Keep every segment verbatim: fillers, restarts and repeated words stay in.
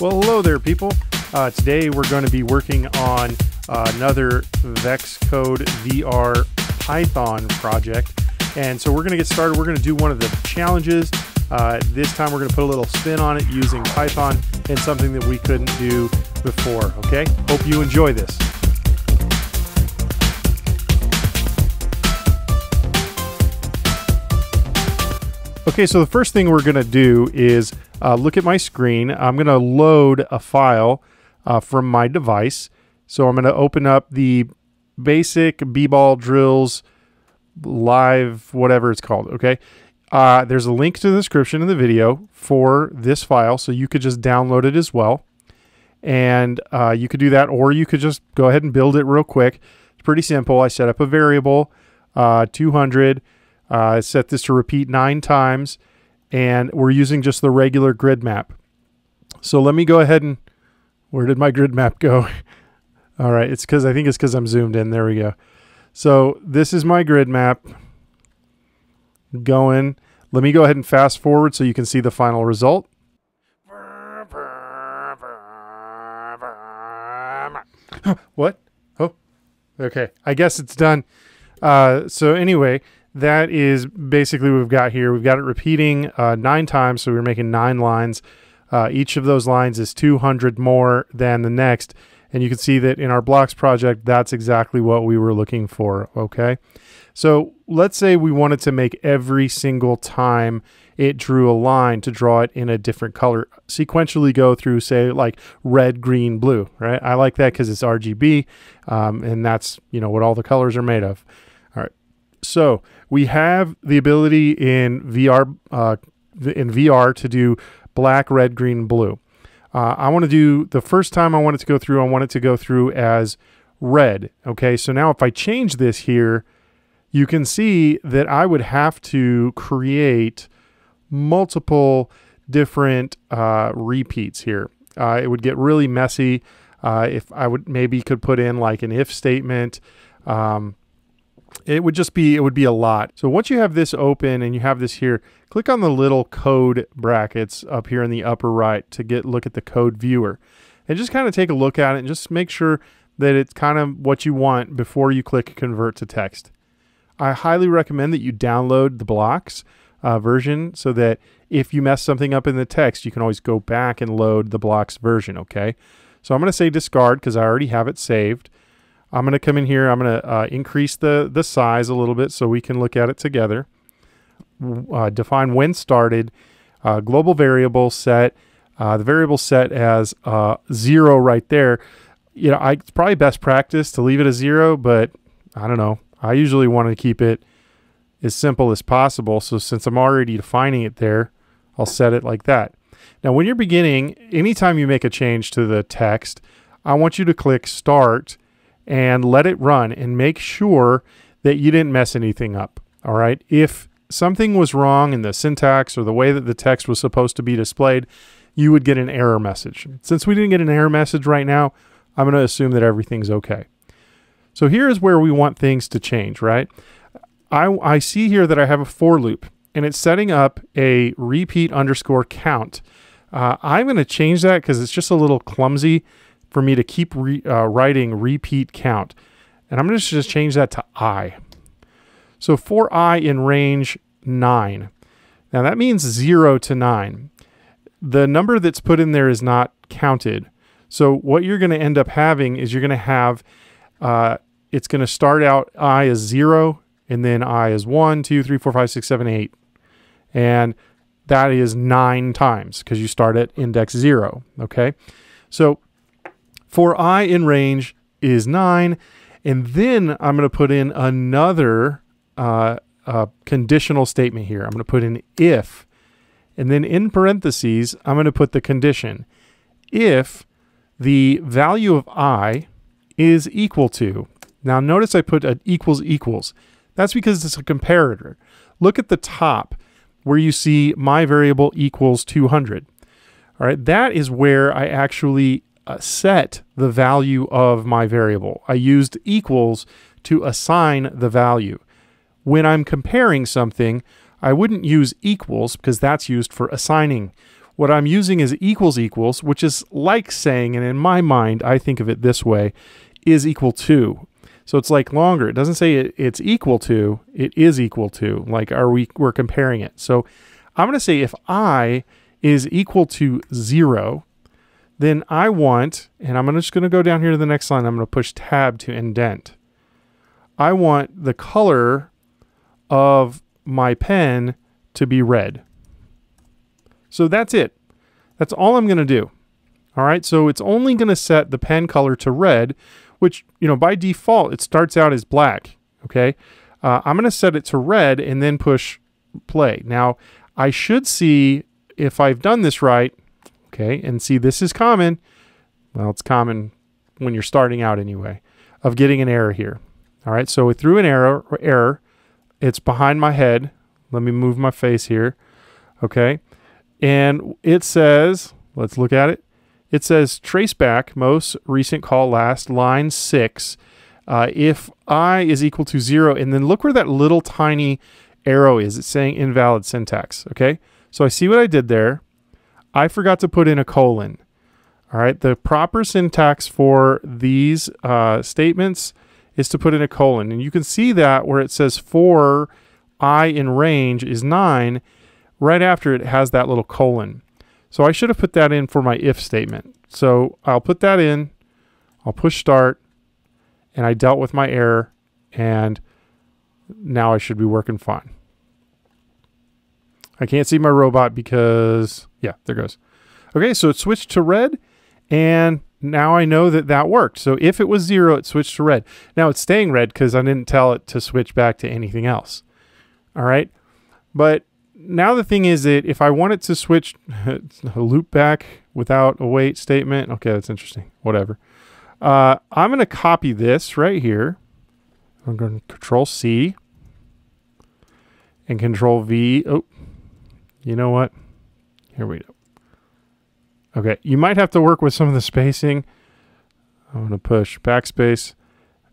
Well, hello there, people. Uh, today we're going to be working on uh, another VEXcode V R Python project. And so we're going to get started. We're going to do one of the challenges. Uh, this time we're going to put a little spin on it using Python and something that we couldn't do before. Okay, hope you enjoy this. Okay, so the first thing we're going to do is uh, look at my screen. I'm going to load a file uh, from my device. So I'm going to open up the basic b-ball drills live, whatever it's called, okay? Uh, there's a link to the description in the video for this file, so you could just download it as well. And uh, you could do that, or you could just go ahead and build it real quick. It's pretty simple. I set up a variable, uh, two hundred. Uh, I set this to repeat nine times, and we're using just the regular grid map. So let me go ahead and, where did my grid map go? All right, it's because, I think it's because I'm zoomed in. There we go. So this is my grid map going. Let me go ahead and fast forward so you can see the final result. What? Oh, okay. I guess it's done. Uh, so anyway, that is basically what we've got here. We've got it repeating uh, nine times, so we're making nine lines. Uh, each of those lines is two hundred more than the next. And you can see that in our blocks project, that's exactly what we were looking for, okay? So let's say we wanted to make every single time it drew a line to draw it in a different color, sequentially go through, say, like red, green, blue, right? I like that because it's R G B, um, and that's, you know, what all the colors are made of. All right, so we have the ability in V R, uh, in V R to do black, red, green, blue. Uh, I want to do, the first time I want it to go through, I want it to go through as red. Okay, so now if I change this here, you can see that I would have to create multiple different uh, repeats here. Uh, it would get really messy uh, if I would maybe could put in like an if statement. Um, it would just be, it would be a lot. So once you have this open and you have this here, click on the little code brackets up here in the upper right to get look at the code viewer. And just kind of take a look at it and just make sure that it's kind of what you want before you click convert to text. I highly recommend that you download the blocks uh, version so that if you mess something up in the text, you can always go back and load the blocks version, okay? So I'm gonna say discard because I already have it saved. I'm gonna come in here, I'm gonna uh, increase the, the size a little bit so we can look at it together. Uh, define when started, uh, global variable set, uh, the variable set as uh, zero right there. You know, I, it's probably best practice to leave it a zero, but I don't know. I usually want to keep it as simple as possible. So since I'm already defining it there, I'll set it like that. Now, when you're beginning, anytime you make a change to the text, I want you to click start and let it run and make sure that you didn't mess anything up, all right? If something was wrong in the syntax or the way that the text was supposed to be displayed, you would get an error message. Since we didn't get an error message right now, I'm gonna assume that everything's okay. So here's where we want things to change, right? I, I see here that I have a for loop and it's setting up a repeat underscore count. Uh, I'm gonna change that because it's just a little clumsy for me to keep re, uh, writing repeat count. And I'm gonna just change that to I. So for I in range nine. Now that means zero to nine. The number that's put in there is not counted. So what you're gonna end up having is you're gonna have, uh, it's gonna start out I as zero, and then I as one, two, three, four, five, six, seven, eight. And that is nine times, because you start at index zero, okay? So for I in range is nine, and then I'm gonna put in another Uh, uh, conditional statement here. I'm going to put in if, and then in parentheses, I'm going to put the condition. If the value of I is equal to, now notice I put an equals equals. That's because it's a comparator. Look at the top where you see my variable equals two hundred. All right, that is where I actually uh, set the value of my variable. I used equals to assign the value. When I'm comparing something, I wouldn't use equals because that's used for assigning What I'm using is equals equals, which is like saying, and in my mind, I think of it this way, is equal to. So it's like longer. It doesn't say it, it's equal to, it is equal to. Like are we, we're comparing it. So I'm going to say if I is equal to zero, then I want, and I'm just going to go down here to the next line. I'm going to push tab to indent. I want the color of my pen to be red. So that's it. That's all I'm going to do. All right. So it's only going to set the pen color to red, which, you know, by default, it starts out as black. Okay. Uh, I'm going to set it to red and then push play. Now I should see if I've done this right. Okay. And see, this is common. Well, it's common when you're starting out anyway, of getting an error here. All right. So we threw an error, error. It's behind my head. Let me move my face here. Okay. And it says, let's look at it. It says trace back most recent call last line six. Uh, if I is equal to zero, and then look where that little tiny arrow is. It's saying invalid syntax. Okay. So I see what I did there. I forgot to put in a colon. All right. The proper syntax for these uh, statements is to put in a colon. And you can see that where it says for I in range is nine, right after it has that little colon. So I should have put that in for my if statement. So I'll put that in, I'll push start, and I dealt with my error, and now I should be working fine. I can't see my robot because, yeah, there goes. Okay, so it switched to red, and now I know that that worked. So if it was zero, it switched to red. Now it's staying red because I didn't tell it to switch back to anything else. All right, but now the thing is that if I wanted to switch loop back without a wait statement, okay, that's interesting, whatever. Uh, I'm gonna copy this right here. I'm gonna control C and control V. Oh, you know what? Here we go. Okay, you might have to work with some of the spacing. I'm gonna push backspace.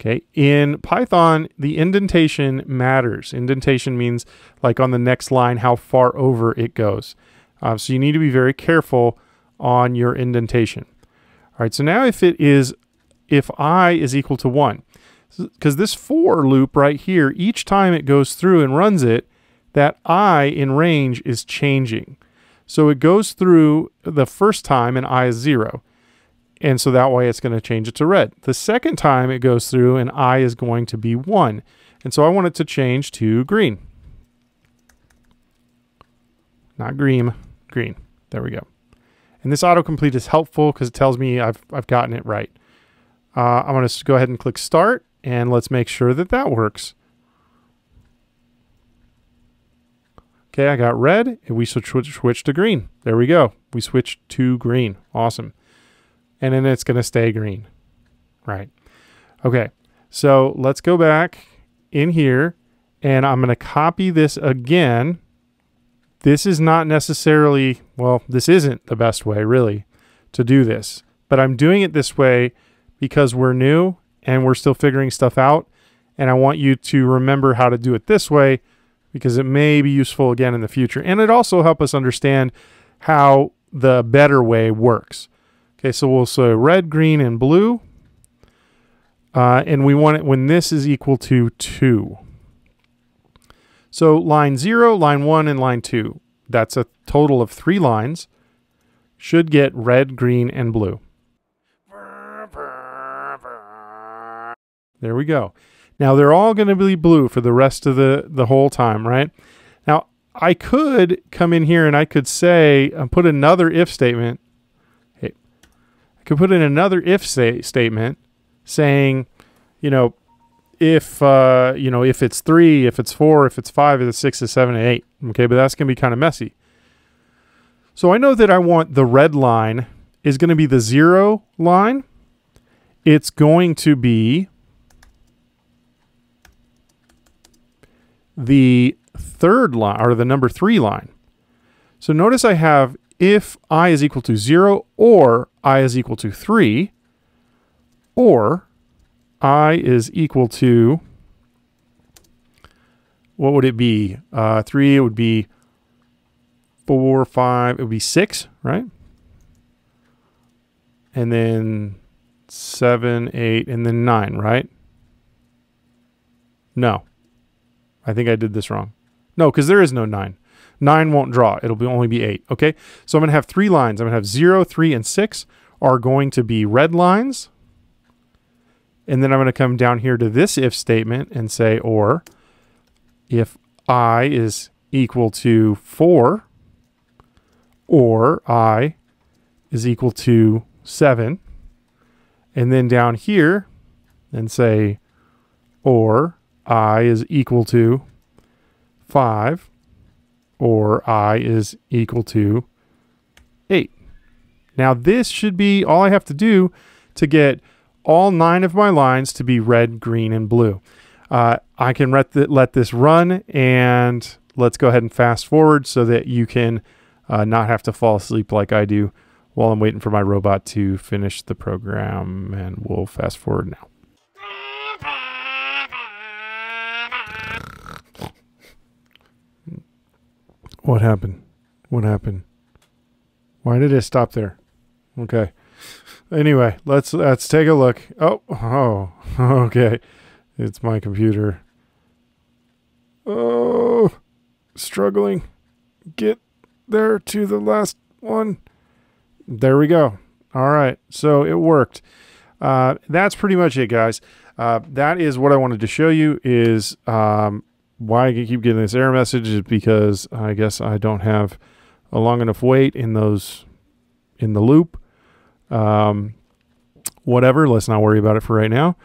Okay. In Python, the indentation matters. Indentation means like on the next line, how far over it goes. Um, so you need to be very careful on your indentation. All right. So now if it is, if I is equal to one, because this for loop right here, each time it goes through and runs it, that I in range is changing. So it goes through the first time and I is zero. And so that way it's going to change it to red. The second time it goes through and I is going to be one. And so I want it to change to green. Not green, green. There we go. And this autocomplete is helpful because it tells me I've, I've gotten it right. Uh, I'm going to go ahead and click start and let's make sure that that works. Okay, I got red and we switch, switch to green. There we go. We switched to green. Awesome. And then it's going to stay green, right? Okay, so let's go back in here and I'm going to copy this again. This is not necessarily, well, this isn't the best way really to do this, but I'm doing it this way because we're new and we're still figuring stuff out. And I want you to remember how to do it this way because it may be useful again in the future. And it also helps us understand how the better way works. Okay, so we'll say red, green, and blue. Uh, and we want it when this is equal to two. So line zero, line one, and line two. That's a total of three lines. Should get red, green, and blue. There we go. Now they're all going to be blue for the rest of the, the whole time, right? Now I could come in here and I could say, uh, put another if statement. Could put in another if say statement saying, you know, if, uh, you know, if it's three, if it's four, if it's five, if it's six, if it's seven, and eight. Okay. But that's going to be kind of messy. So I know that I want the red line is going to be the zero line. It's going to be the third line or the number three line. So notice I have if I is equal to zero or I is equal to three or I is equal to, what would it be? Uh, three, it would be four, five, it would be six, right? And then seven, eight, and then nine, right? No, I think I did this wrong. No, because there is no nine. Nine won't draw, it'll be only be eight, okay? So I'm gonna have three lines. I'm gonna have zero, three, and six are going to be red lines. And then I'm gonna come down here to this if statement and say, or if I is equal to four, or I is equal to seven. And then down here and say, or I is equal to five, or I is equal to eight. Now this should be all I have to do to get all nine of my lines to be red, green, and blue. Uh, I can let, th let this run, and let's go ahead and fast forward so that you can uh, not have to fall asleep like I do while I'm waiting for my robot to finish the program, and we'll fast forward now. What happened? What happened? Why did it stop there? Okay. Anyway, let's let's take a look. Oh, oh, okay. It's my computer. Oh, struggling. Get there to the last one. There we go. All right. So it worked. Uh, that's pretty much it, guys. Uh, that is what I wanted to show you is... Um, why I keep getting this error message is because I guess I don't have a long enough wait in those in the loop. Um, whatever, let's not worry about it for right now.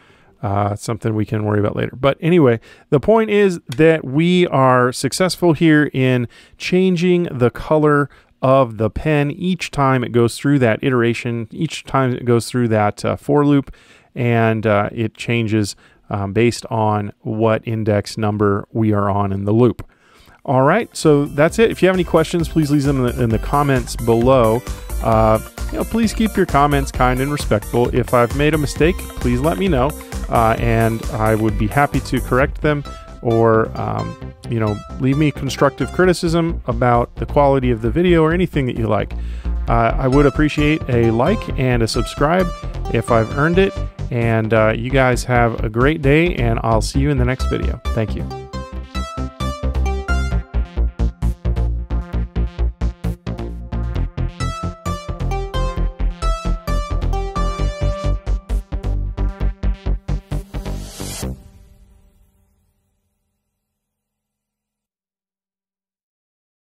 Uh, it's something we can worry about later. But anyway, the point is that we are successful here in changing the color of the pen each time it goes through that iteration, each time it goes through that uh, for loop, and uh, it changes Um, based on what index number we are on in the loop. All right, so that's it. If you have any questions, please leave them in the, in the comments below. Uh, you know, please keep your comments kind and respectful. If I've made a mistake, please let me know, uh, and I would be happy to correct them, or um, you know, leave me constructive criticism about the quality of the video or anything that you like. Uh, I would appreciate a like and a subscribe if I've earned it. And uh, you guys have a great day, and I'll see you in the next video. Thank you.